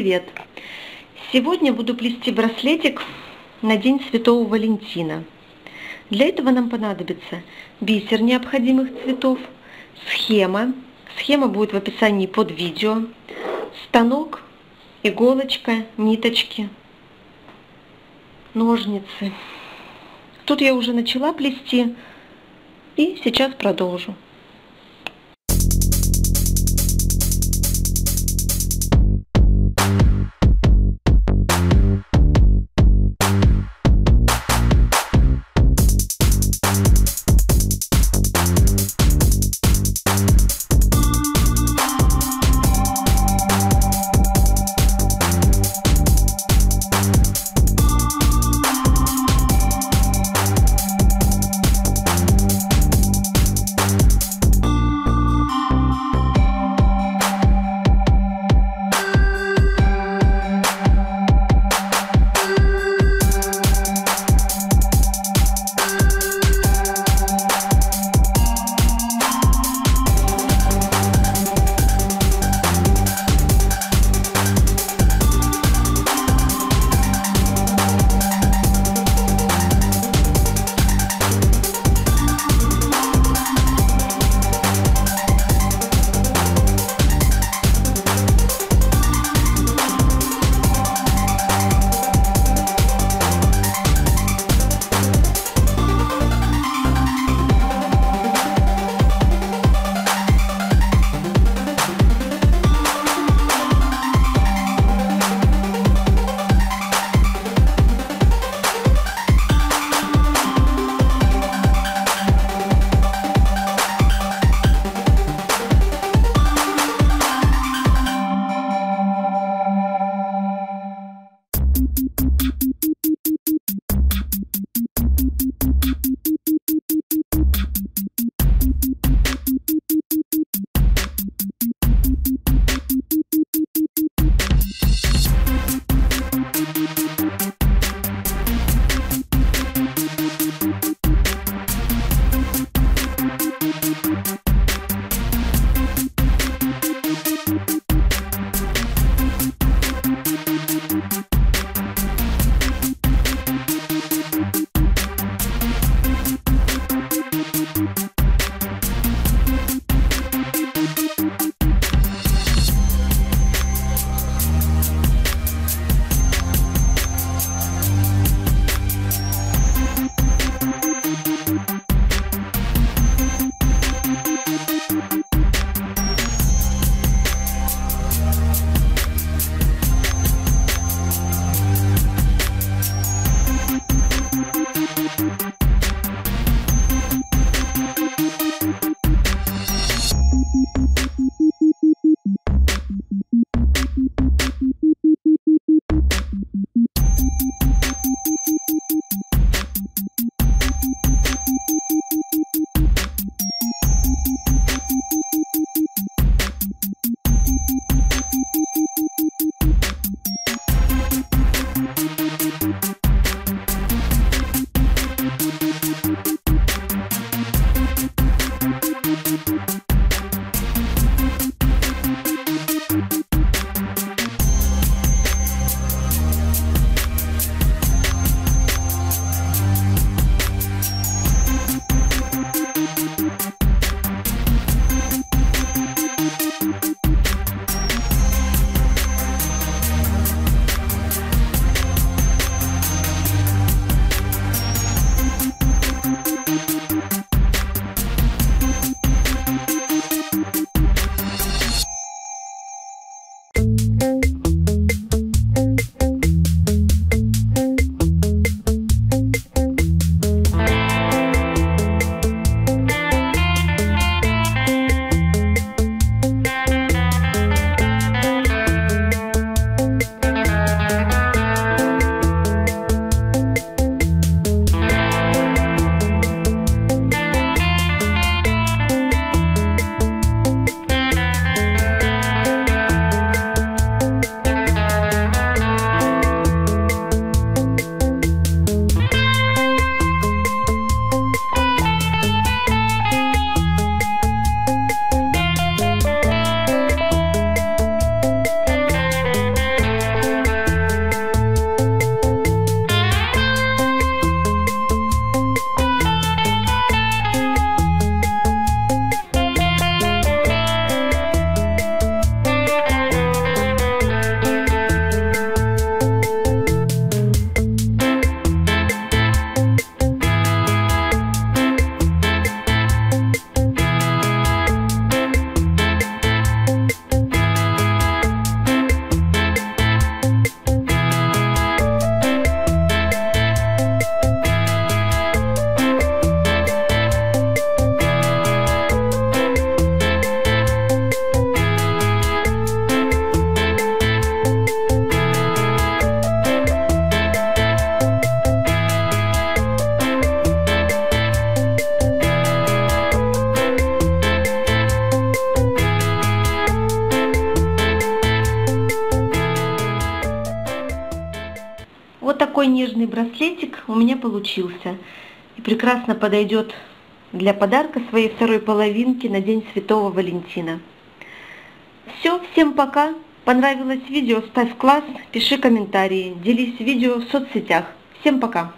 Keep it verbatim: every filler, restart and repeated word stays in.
Привет! Сегодня буду плести браслетик на День Святого Валентина. Для этого нам понадобится бисер необходимых цветов, схема, схема будет в описании под видео, станок, иголочка, ниточки, ножницы. Тут я уже начала плести и сейчас продолжу. Вот такой нежный браслетик у меня получился. И прекрасно подойдет для подарка своей второй половинке на День Святого Валентина. Все, всем пока. Понравилось видео, ставь класс, пиши комментарии, делись видео в соцсетях. Всем пока.